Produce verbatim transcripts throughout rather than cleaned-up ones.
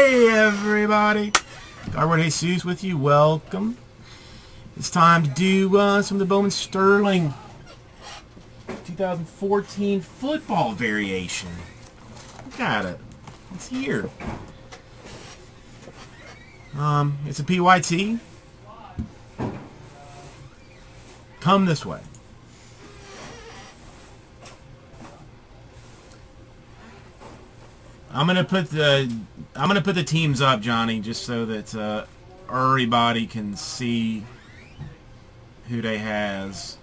Hey everybody, Cardboard Jesus with you. Welcome. It's time to do uh, some of the Bowman Sterling twenty fourteen football variation. Got it. It's here. Um, it's a P Y T. Come this way. I'm gonna put the I'm gonna put the teams up, Johnny, just so that uh, everybody can see who they has.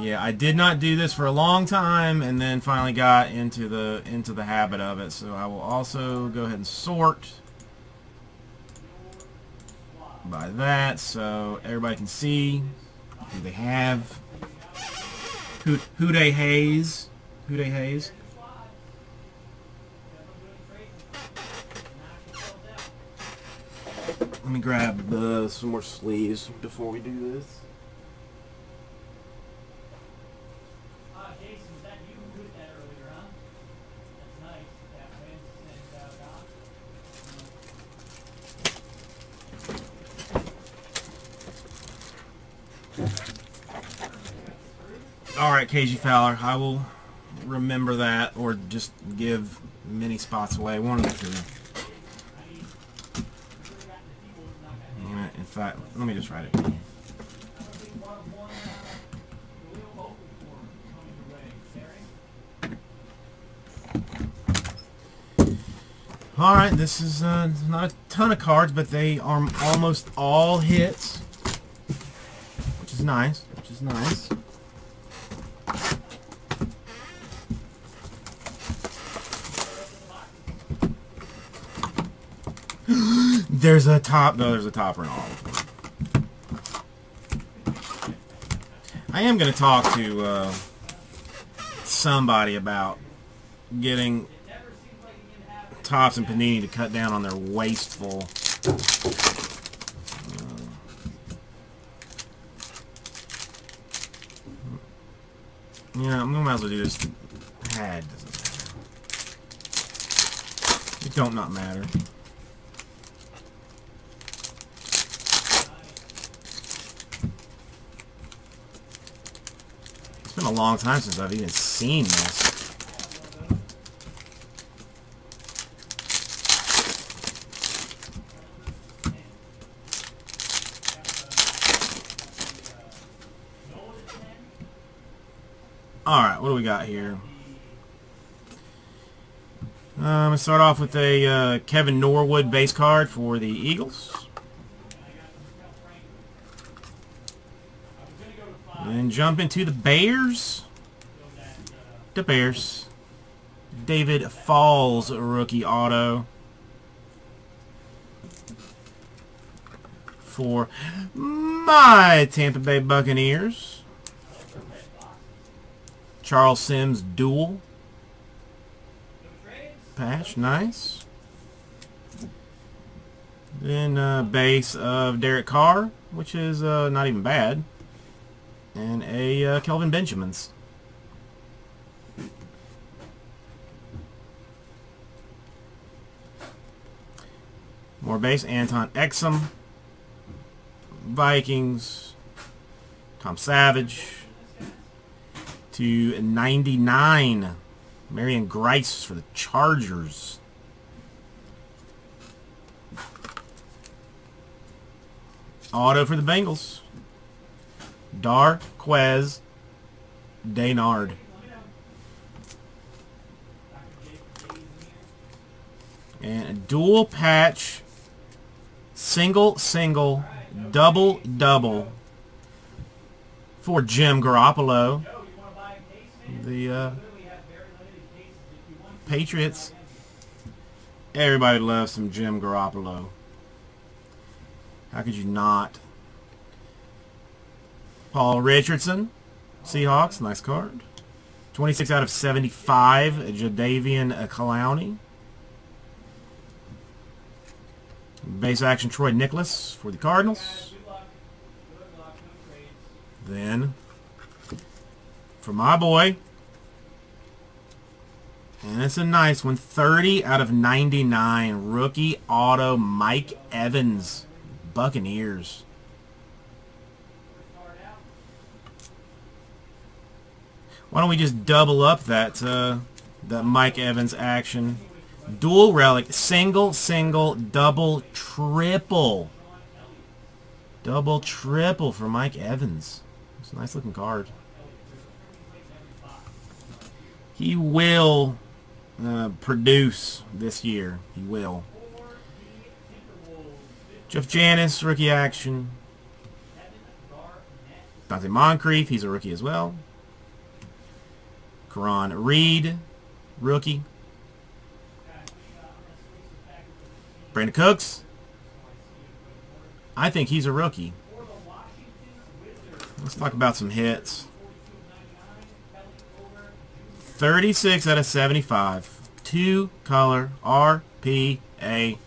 Yeah, I did not do this for a long time, and then finally got into the into the habit of it. So I will also go ahead and sort by that, so everybody can see who they have, who who they haze, who they haze. Let me grab uh, some more sleeves before we do this. Alright, K G Fowler, I will remember that, or just give many spots away, one of the two. In fact, let me just write it. Alright, this is uh, not a ton of cards, but they are almost all hits, which is nice, which is nice. There's a top. No, there's a topper in all of them. I am going to talk to uh, somebody about getting Topps and Panini to cut down on their wasteful uh, yeah, I'm going to might as well do this. Pad doesn't matter. It don't not matter. It's been a long time since I've even seen this. Alright, what do we got here? I'm going to start off with a uh, Kevin Norwood base card for the Eagles. And jump into the Bears. The Bears. David Falls rookie auto. For my Tampa Bay Buccaneers. Charles Sims dual. Patch, nice. Then uh, base of Derek Carr, which is uh, not even bad. And a uh, Kelvin Benjamin's. More base, Anton Exum. Vikings. Tom Savage. two ninety-nine. Marion Grice for the Chargers. Auto for the Bengals. Darquez Daynard. And a dual patch, single, single, double, double for Jim Garoppolo. The uh, Patriots. Everybody loves some Jim Garoppolo. How could you not? Paul Richardson, Seahawks, nice card. twenty-six out of seventy-five, Jadeveon Clowney. Base action, Troy Nicholas for the Cardinals. Then, for my boy. And it's a nice one. thirty out of ninety-nine. Rookie auto Mike Evans. Buccaneers. Why don't we just double up that uh, that Mike Evans action? Dual relic, single, single, double, triple. Double, triple for Mike Evans. It's a nice looking card. He will uh, produce this year. He will. Jeff Janis, rookie action. Dante Moncrief, he's a rookie as well. Ron Reed, rookie. Brandon Cooks. I think he's a rookie. Let's talk about some hits. thirty-six out of seventy-five. Two color R P A.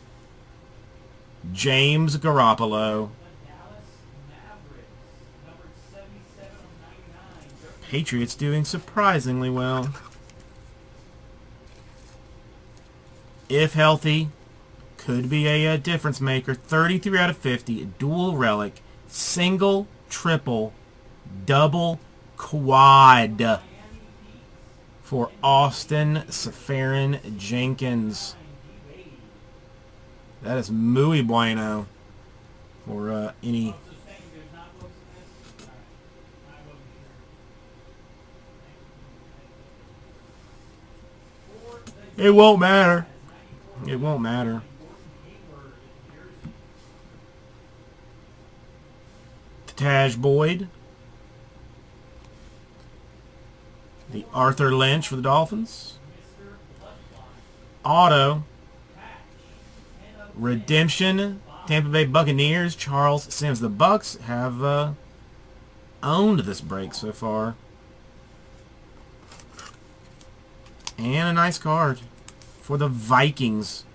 James Garoppolo. Patriots doing surprisingly well. If healthy, could be a, a difference maker. thirty-three out of fifty, dual relic, single, triple, double, quad for Austin Seferian-Jenkins. That is muy bueno for uh, any... It won't matter. It won't matter. The Taj Boyd. The Arthur Lynch for the Dolphins. Auto. Redemption. Tampa Bay Buccaneers. Charles Sims. The Bucks have uh, owned this break so far. And a nice card for the Vikings.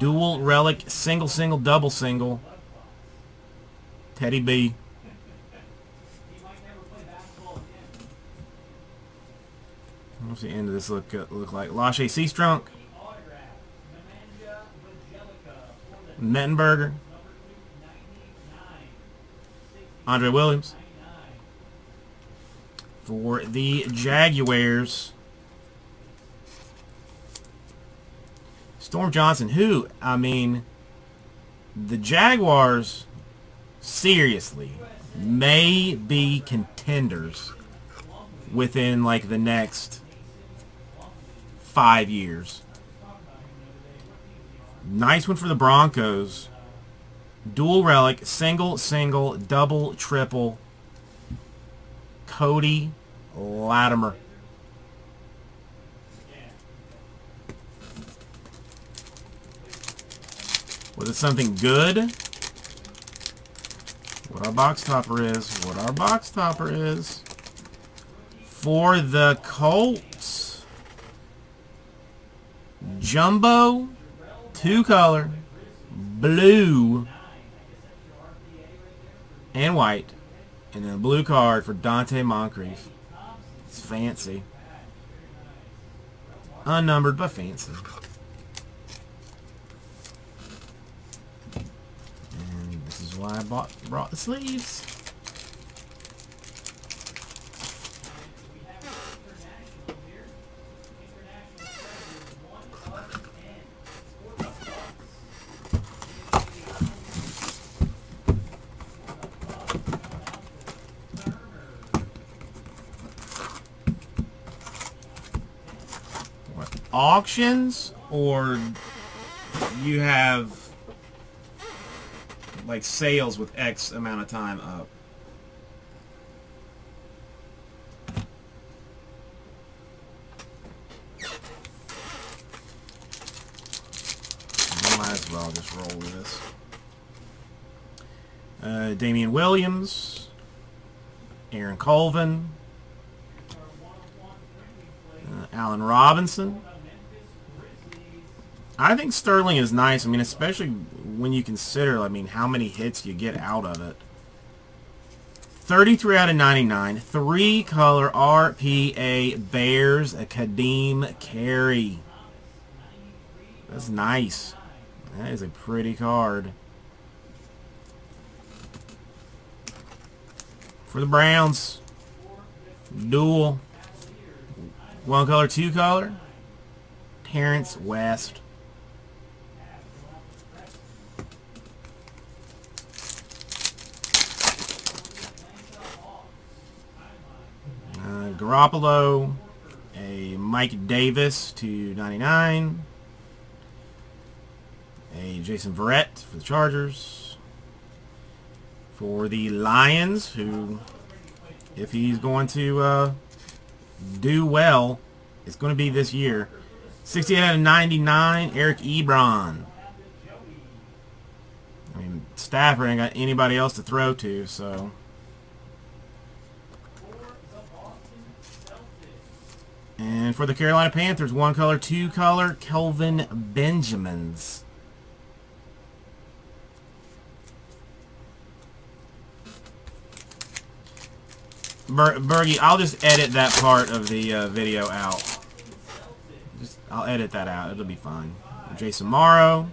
Dual relic, single, single, double, single. Teddy B. What's the end of this look uh, look like? LaShae Seastrunk. Mettenberger. Andre Williams. For the Jaguars. Storm Johnson, who, I mean, the Jaguars, seriously, may be contenders within, like, the next five years. Nice one for the Broncos. Dual relic, single, single, double, triple. Cody Latimer. Was it something good? What our box topper is. What our box topper is. For the Colts. Jumbo. Two color. Blue. And white. And then a blue card for Dante Moncrief. It's fancy. Unnumbered but fancy. Why I bought, brought the sleeves. What, auctions, or you have like sales with X amount of time up? Might as well just roll with this. Uh, Damian Williams, Aaron Colvin, uh, Allen Robinson. I think Sterling is nice. I mean, especially when you consider, I mean, how many hits you get out of it. thirty-three out of ninety-nine. Three color R P A Bears, a Kadeem Carey. That's nice. That is a pretty card. For the Browns, dual. One color, two color. Terrence West. Uh, Garoppolo, a Mike Davis two ninety-nine, a Jason Verrett for the Chargers. For the Lions, who, if he's going to uh, do well, it's going to be this year. sixty-eight out of ninety-nine, Eric Ebron. I mean, Stafford ain't got anybody else to throw to, so... And for the Carolina Panthers, one color, two color, Kelvin Benjamins. Ber Bergie, I'll just edit that part of the uh, video out. Just, I'll edit that out. It'll be fine. Jason Morrow.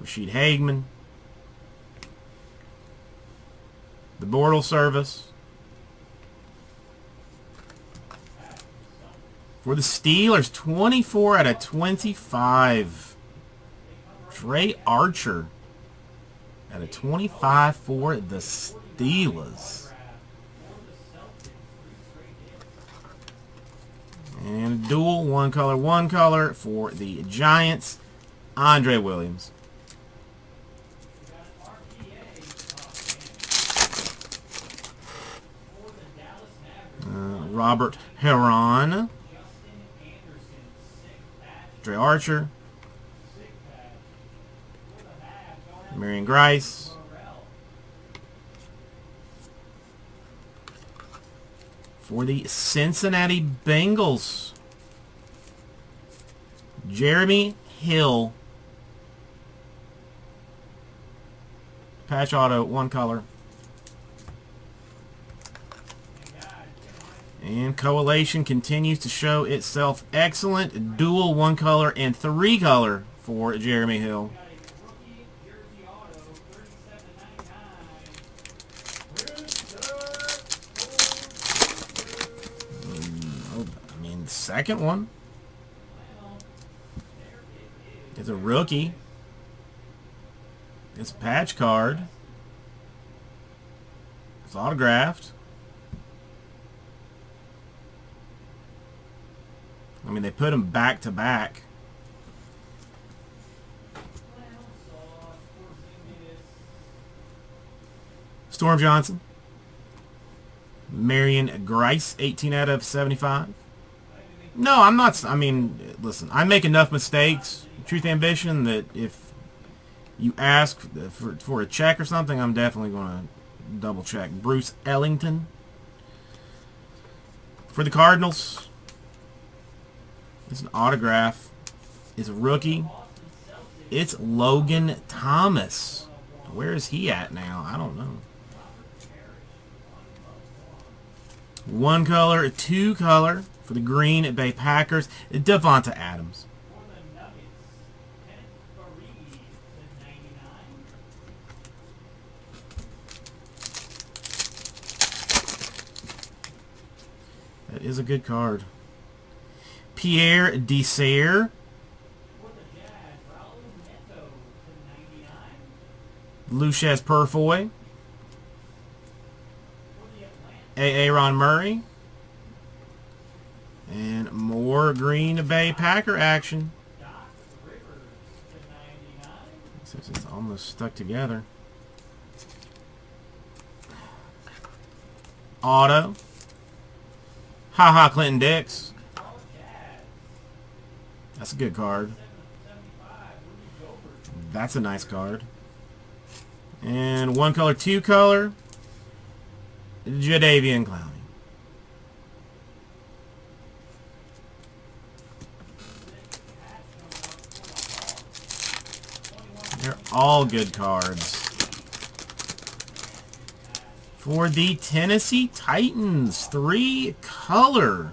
Rashid Hageman. The Bortles service. For the Steelers, twenty-four out of twenty-five. Dre Archer out of twenty-five for the Steelers. And a dual, one color, one color for the Giants, Andre Williams. Uh, Robert Heron. Dre Archer, Marion Grice, for the Cincinnati Bengals, Jeremy Hill, patch auto, one color, and Coalition continues to show itself excellent. Dual, one color, and three color for Jeremy Hill. Oh, I mean, the second one is a rookie. It's a patch card. It's autographed. I mean, they put them back to back. Storm Johnson. Marion Grice, eighteen out of seventy-five. No, I'm not. I mean, listen, I make enough mistakes, truth ambition, that if you ask for, for a check or something, I'm definitely going to double check. Bruce Ellington. For the Cardinals. It's an autograph. It's a rookie. It's Logan Thomas. Where is he at now? I don't know. One color, two color for the Green Bay Packers. Devonta Adams. That is a good card. Pierre Desir, Lucius Purfoy, Aaron Murray, and more Green Bay Packer action. Since it's almost stuck together. Auto. Haha, Clinton Dix. That's a good card. That's a nice card. And one color, two color. Jadeveon Clowney. They're all good cards. for the Tennessee Titans. Three color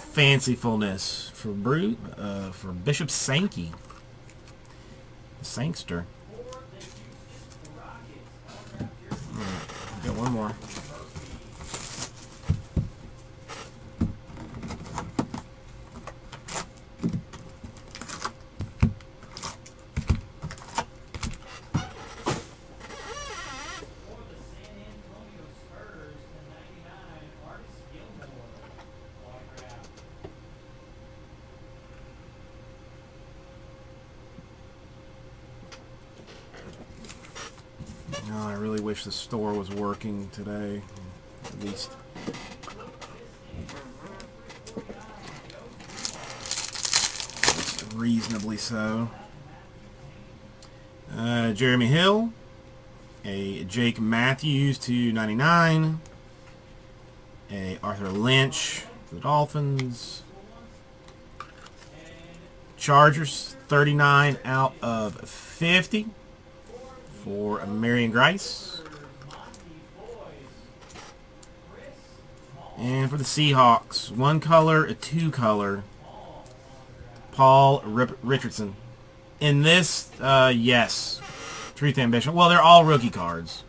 fancifulness for Brute, uh, for Bishop Sankey, the Sankster. Got one more. The store was working today, at least. Reasonably so. Uh, Jeremy Hill, a Jake Matthews two ninety-nine, a Arthur Lynch for the Dolphins. Chargers thirty-nine out of fifty for Marion Grice. And for the Seahawks, one color, a two color, Paul Richardson. In this, uh, yes, Truth Ambition. Well, they're all rookie cards.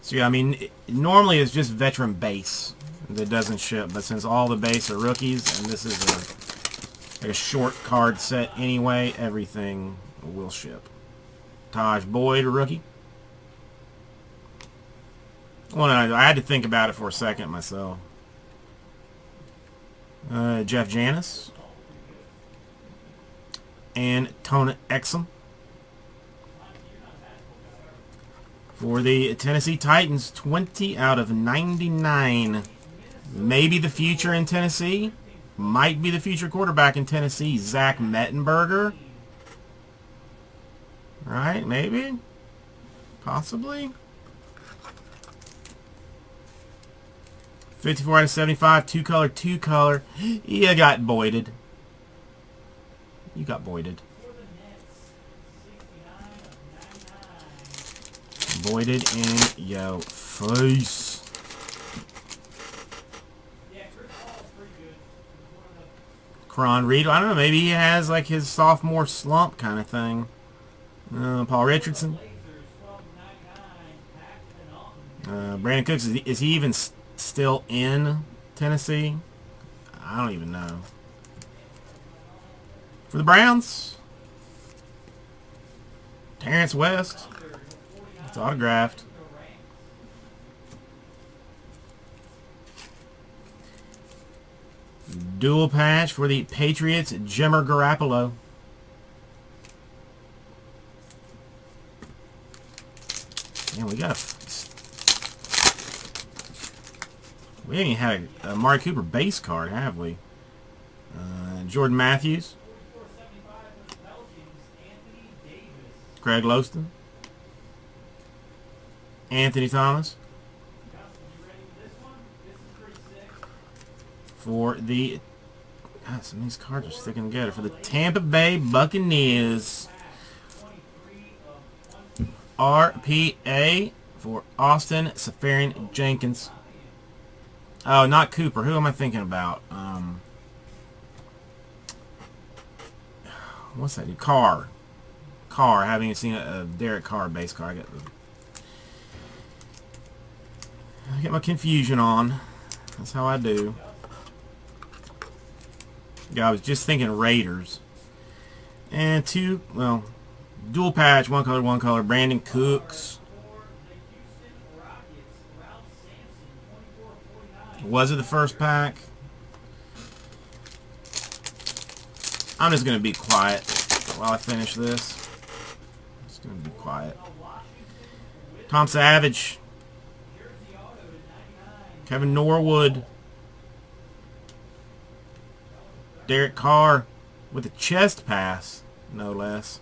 So, yeah, I mean, it, normally it's just veteran base that doesn't ship. But since all the base are rookies, and this is a, like a short card set anyway, everything will ship. Taj Boyd, a rookie. Well, I had to think about it for a second myself. Uh, Jeff Janis. Anton Exum. For the Tennessee Titans, twenty out of ninety-nine. Maybe the future in Tennessee. Might be the future quarterback in Tennessee, Zach Mettenberger. Right, maybe. Possibly. fifty-four out of seventy-five, two color, two color. You got Boyded. You got Boyded. Boyded in your face. Ron Reed. I don't know. Maybe he has like his sophomore slump kind of thing. Uh, Paul Richardson. Uh, Brandon Cooks. Is he, is he even still in Tennessee? I don't even know. For the Browns, Terrence West. It's autographed. Dual patch for the Patriots, Jim Garoppolo. And we got a We ain't had a, a Mari Cooper base card, have we? Uh, Jordan Matthews. Craig Loston. Anthony Thomas. For the... God, some of these cards are sticking together. For the Tampa Bay Buccaneers. R P A for Austin Seferian-Jenkins. Oh, not Cooper. Who am I thinking about? Um, what's that? Carr. Carr. I haven't even seen a, a Derek Carr base card. I got, the, I got my confusion on. That's how I do. Yeah, I was just thinking Raiders. And two, well, dual patch, one color, one color. Brandon Cooks. Was it the first pack? I'm just going to be quiet while I finish this. I'm just going to be quiet. Tom Savage. Kevin Norwood. Derek Carr with a chest pass, no less.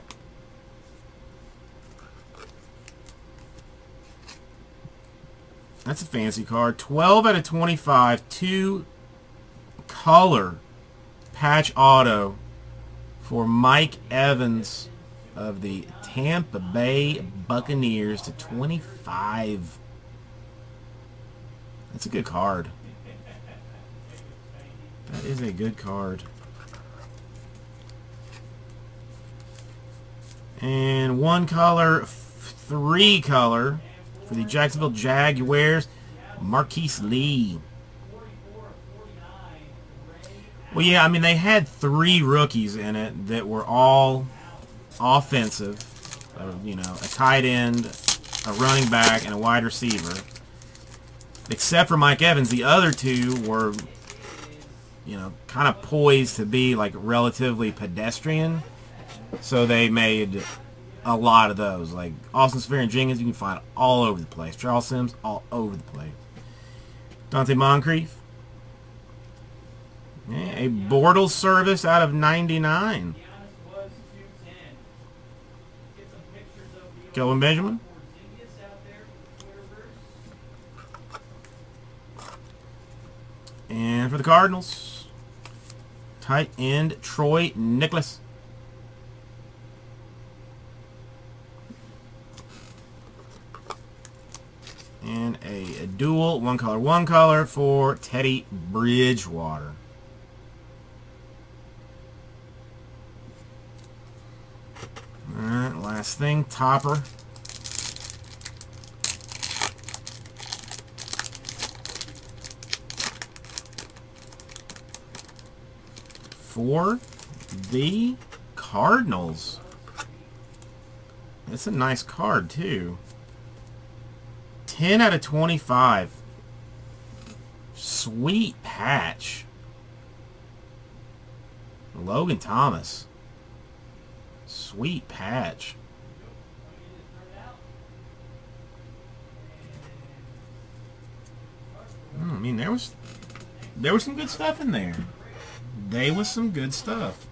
That's a fancy card. twelve out of twenty-five, two color patch auto for Mike Evans of the Tampa Bay Buccaneers to twenty-five. That's a good card. That is a good card. And one color, three color for the Jacksonville Jaguars, Marquise Lee. Well, yeah, I mean, they had three rookies in it that were all offensive. Uh, you know, a tight end, a running back, and a wide receiver. Except for Mike Evans, the other two were, you know, kind of poised to be, like, relatively pedestrian. So they made a lot of those. Like, Austin Seferian-Jenkins, you can find all over the place. Charles Sims, all over the place. Dante Moncrief. Yeah, a Bortles service out of ninety-nine. Kelvin Benjamin. And for the Cardinals, tight end Troy Nicholas. And a, a dual, one color, one color for Teddy Bridgewater. Alright, last thing, topper. For the Cardinals. That's a nice card, too. ten out of twenty-five. Sweet patch. Logan Thomas. Sweet patch. I mean, there was there was some good stuff in there. There was some good stuff.